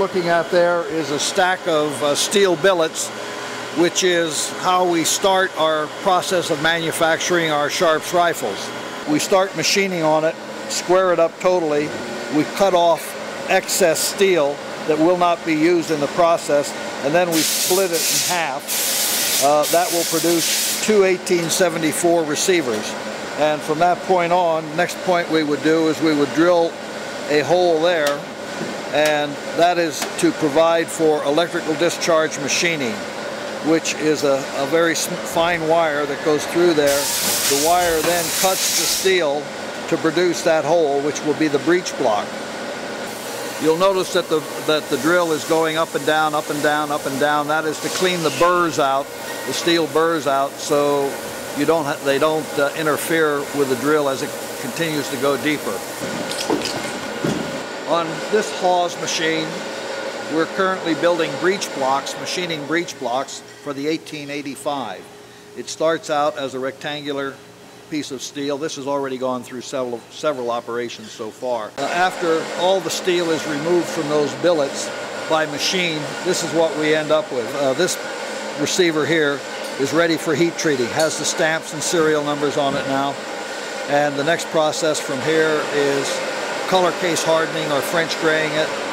looking at there is a stack of steel billets, which is how we start our process of manufacturing our Sharps rifles. We start machining on it, square it up totally, we cut off excess steel that will not be used in the process, and then we split it in half. That will produce two 1874 receivers. And from that point on, next point we would do is we would drill a hole there, and that is to provide for electrical discharge machining, which is a very fine wire that goes through there. The wire then cuts the steel to produce that hole, which will be the breech block. You'll notice that the drill is going up and down, up and down, up and down. That is to clean the burrs out, the steel burrs out, so you they don't interfere with the drill as it continues to go deeper. On this Haas machine, we're currently building breech blocks, machining breech blocks for the 1885. It starts out as a rectangular piece of steel. This has already gone through several operations so far. After all the steel is removed from those billets by machine, this is what we end up with. This receiver here is ready for heat treating, has the stamps and serial numbers on it now. And the next process from here is color case hardening or French graying it.